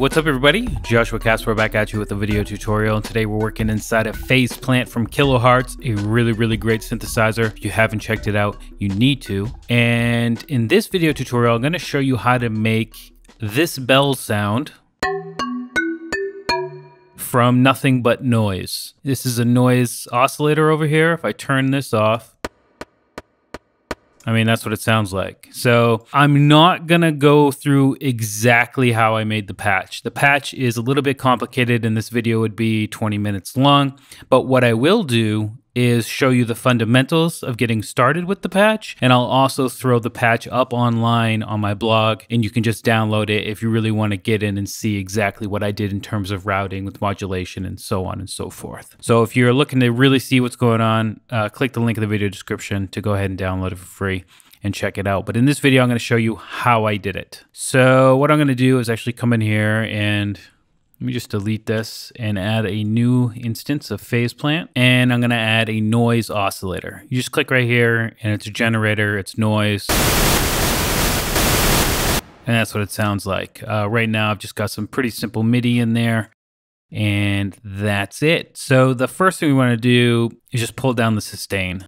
what's up everybody? Joshua Casper back at you with a video tutorial, and today we're working inside a Phase Plant from kiloHearts, a really great synthesizer. If you haven't checked it out, you need to. And in this video tutorial, I'm going to show you how to make this bell sound from nothing but noise. This is a noise oscillator over here. If I turn this off, I mean, that's what it sounds like. So I'm not gonna go through exactly how I made the patch. The patch is a little bit complicated and this video would be 20 minutes long, but what I will do is show you the fundamentals of getting started with the patch, and I'll also throw the patch up online on my blog and you can just download it if you really want to get in and see exactly what I did in terms of routing with modulation and so on and so forth. So if you're looking to really see what's going on, click the link in the video description to go ahead and download it for free and check it out. But in this video, I'm going to show you how I did it. So what I'm going to do is actually come in here and let me just delete this and add a new instance of Phase Plant. And I'm gonna add a noise oscillator. You just click right here and it's a generator, it's noise. And that's what it sounds like. Right now, I've just got some pretty simple MIDI in there and that's it. So the first thing we wanna do is just pull down the sustain.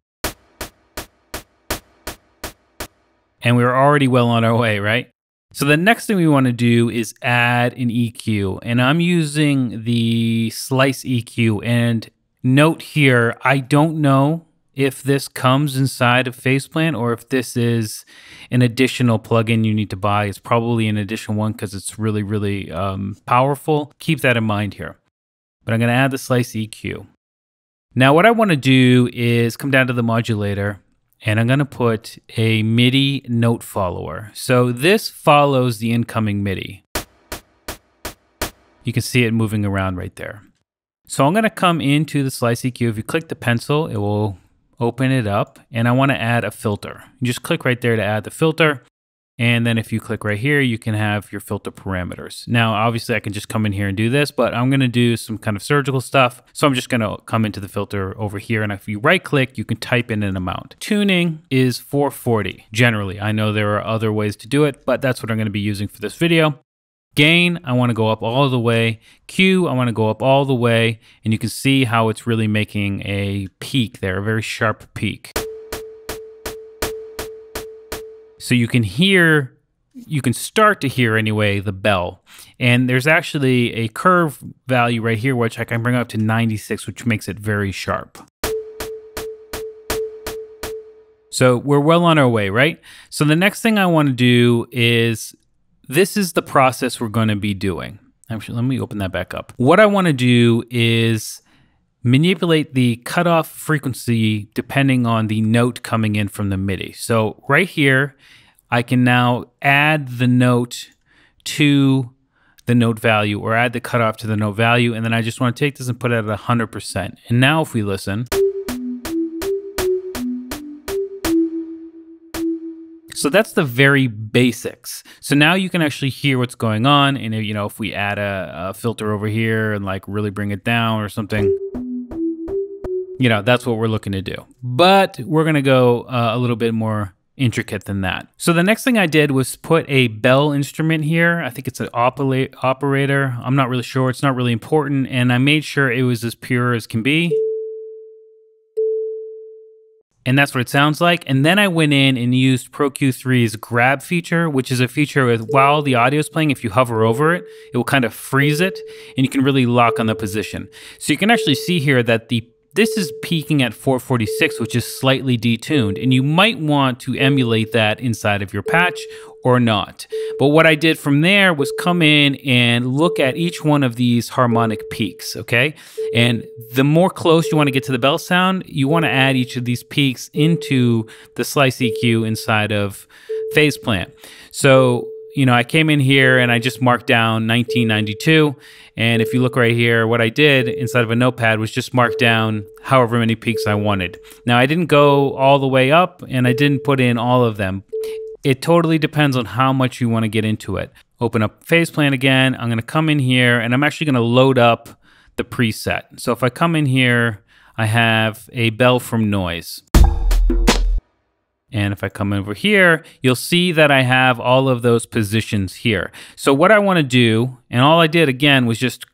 And we were already well on our way, right? So the next thing we want to do is add an EQ, and I'm using the Slice EQ. And note here, I don't know if this comes inside of Phase Plant or if this is an additional plugin you need to buy. It's probably an additional one because it's really powerful. Keep that in mind here. But I'm going to add the Slice EQ. Now what I want to do is come down to the modulator, and I'm gonna put a MIDI note follower. So this follows the incoming MIDI. You can see it moving around right there. So I'm gonna come into the Slice EQ. If you click the pencil, it will open it up, and I wanna add a filter. You just click right there to add the filter. And then if you click right here, you can have your filter parameters. Now, obviously I can just come in here and do this, but I'm gonna do some kind of surgical stuff. So I'm just gonna come into the filter over here, and if you right click, you can type in an amount. Tuning is 440 generally. I know there are other ways to do it, but that's what I'm gonna be using for this video. Gain, I wanna go up all the way. Q, I wanna go up all the way. And you can see how it's really making a peak there, a very sharp peak. So you can hear, you can start to hear anyway, the bell. And there's actually a curve value right here, which I can bring up to 96, which makes it very sharp. So we're well on our way, right? So the next thing I want to do is, this is the process we're going to be doing. Actually, let me open that back up. What I want to do is manipulate the cutoff frequency depending on the note coming in from the MIDI. So right here, I can now add the note to the note value, or add the cutoff to the note value. And then I just want to take this and put it at 100%. And now if we listen. So that's the very basics. So now you can actually hear what's going on. And you know, if we add a filter over here and like really bring it down or something, you know, that's what we're looking to do. But we're gonna go a little bit more intricate than that. So the next thing I did was put a bell instrument here. I think it's an operator. I'm not really sure, it's not really important. And I made sure it was as pure as can be. And that's what it sounds like. And then I went in and used Pro Q3's grab feature, which is a feature with while the audio is playing, if you hover over it, it will kind of freeze it and you can really lock on the position. So you can actually see here that this is peaking at 446, which is slightly detuned, and you might want to emulate that inside of your patch or not. But what I did from there was come in and look at each one of these harmonic peaks, okay? And the more close you want to get to the bell sound, you want to add each of these peaks into the Slice EQ inside of Phase Plant. So, you know, I came in here and I just marked down 1992. And if you look right here, what I did inside of a notepad was just mark down however many peaks I wanted. Now I didn't go all the way up and I didn't put in all of them. It totally depends on how much you want to get into it. Open up Phase Plant again. I'm going to come in here and I'm actually going to load up the preset. So if I come in here, I have a bell from noise. And if I come over here, you'll see that I have all of those positions here. So what I want to do, and all I did again was just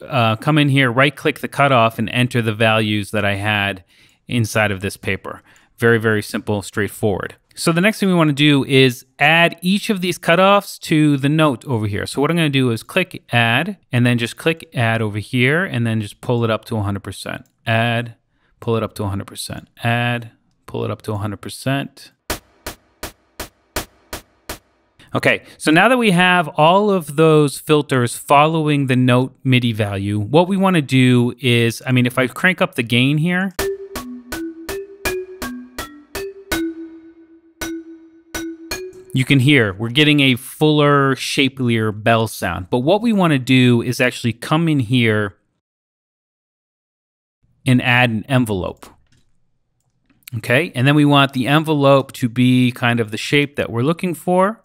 come in here, right click the cutoff and enter the values that I had inside of this paper. Very, very simple, straightforward. So the next thing we want to do is add each of these cutoffs to the note over here. So what I'm going to do is click add and then just click add over here and then just pull it up to 100%. Add, pull it up to 100%. Add, pull it up to 100%. Okay, so now that we have all of those filters following the note MIDI value, what we want to do is, I mean, if I crank up the gain here, you can hear we're getting a fuller, shapelier bell sound. But what we want to do is actually come in here and add an envelope. Okay, and then we want the envelope to be kind of the shape that we're looking for.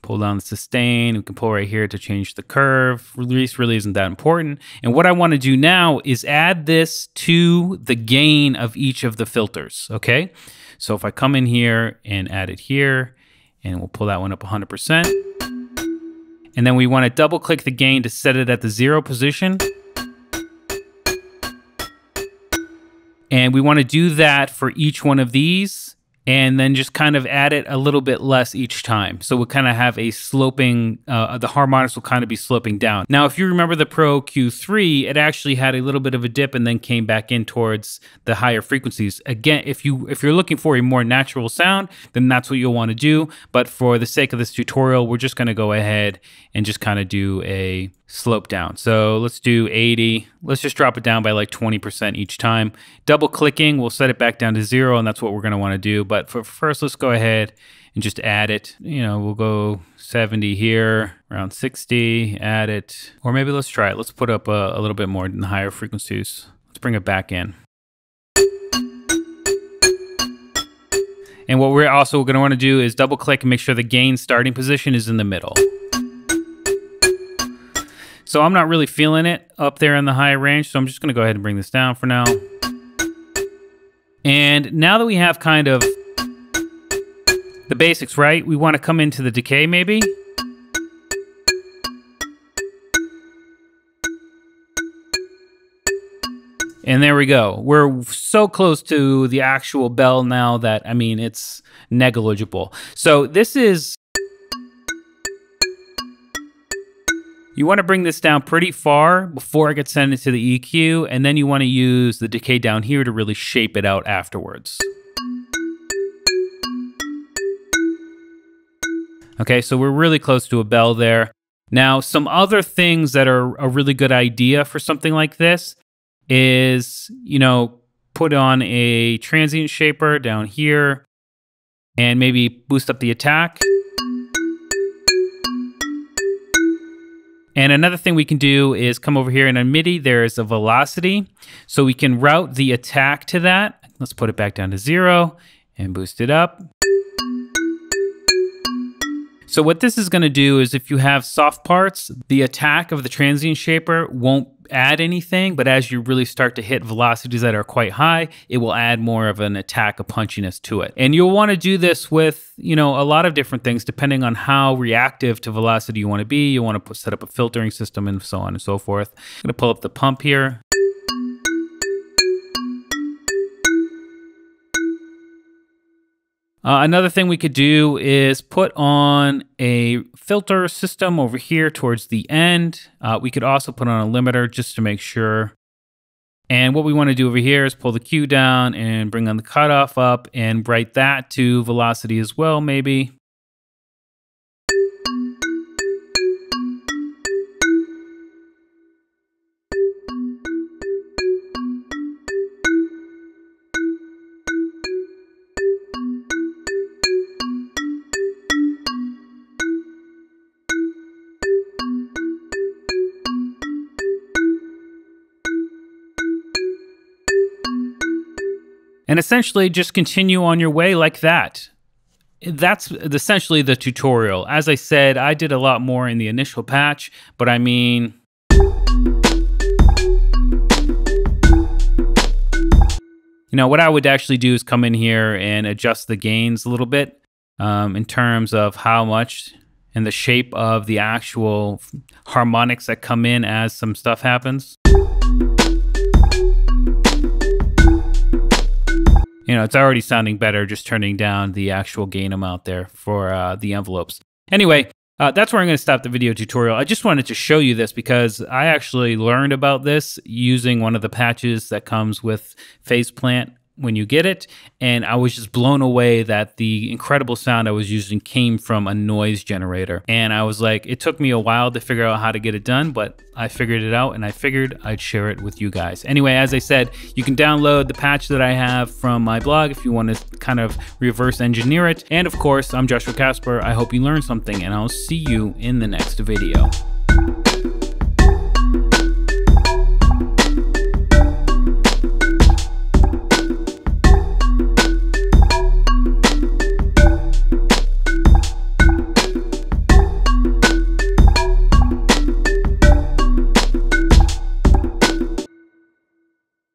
Pull down the sustain, we can pull right here to change the curve. Release really isn't that important. And what I want to do now is add this to the gain of each of the filters, okay? So if I come in here and add it here, and we'll pull that one up 100%. And then we want to double click the gain to set it at the 0 position. And we want to do that for each one of these and then just kind of add it a little bit less each time. So we'll kind of have a sloping, the harmonics will kind of be sloping down. Now, if you remember the Pro Q3, it actually had a little bit of a dip and then came back in towards the higher frequencies. Again, if you're looking for a more natural sound, then that's what you'll want to do. But for the sake of this tutorial, we're just going to go ahead and just kind of do a slope down. So let's do 80. Let's just drop it down by like 20% each time. Double clicking, we'll set it back down to 0, and that's what we're going to want to do. But for first, let's go ahead and just add it. You know, we'll go 70 here, around 60, add it. Or maybe let's try it. Let's put up a little bit more in the higher frequencies. Let's bring it back in. And what we're also going to want to do is double click and make sure the gain starting position is in the middle. So I'm not really feeling it up there in the high range, so I'm just going to go ahead and bring this down for now. And now that we have kind of the basics, right, we want to come into the decay maybe. And there we go. We're so close to the actual bell now that, I mean, it's negligible. So this is... You want to bring this down pretty far before it gets sent into the EQ, and then you want to use the decay down here to really shape it out afterwards. Okay, so we're really close to a bell there. Now, some other things that are a really good idea for something like this is, you know, put on a transient shaper down here and maybe boost up the attack. And another thing we can do is come over here, and on MIDI, there is a velocity. So we can route the attack to that. Let's put it back down to 0 and boost it up. So what this is going to do is if you have soft parts, the attack of the transient shaper won't add anything, but as you really start to hit velocities that are quite high, it will add more of an attack, a punchiness to it. And you'll want to do this with, you know, a lot of different things depending on how reactive to velocity you want to be. You want to set up a filtering system and so on and so forth. I'm going to pull up the pump here. Another thing we could do is put on a filter system over here towards the end. We could also put on a limiter just to make sure. And what we want to do over here is pull the Q down and bring on the cutoff up and write that to velocity as well, maybe. And essentially just continue on your way like that. That's essentially the tutorial. As I said, I did a lot more in the initial patch, but I mean... you know, what I would actually do is come in here and adjust the gains a little bit in terms of how much and the shape of the actual harmonics that come in as some stuff happens. You know, it's already sounding better just turning down the actual gain amount there for the envelopes. Anyway, that's where I'm going to stop the video tutorial. I just wanted to show you this because I actually learned about this using one of the patches that comes with Phase Plant when you get it, and I was just blown away that the incredible sound I was using came from a noise generator. And I was like, it took me a while to figure out how to get it done, but I figured it out and I figured I'd share it with you guys. Anyway, as I said, you can download the patch that I have from my blog if you want to kind of reverse engineer it. And of course, I'm Joshua Casper. I hope you learned something, and I'll see you in the next video.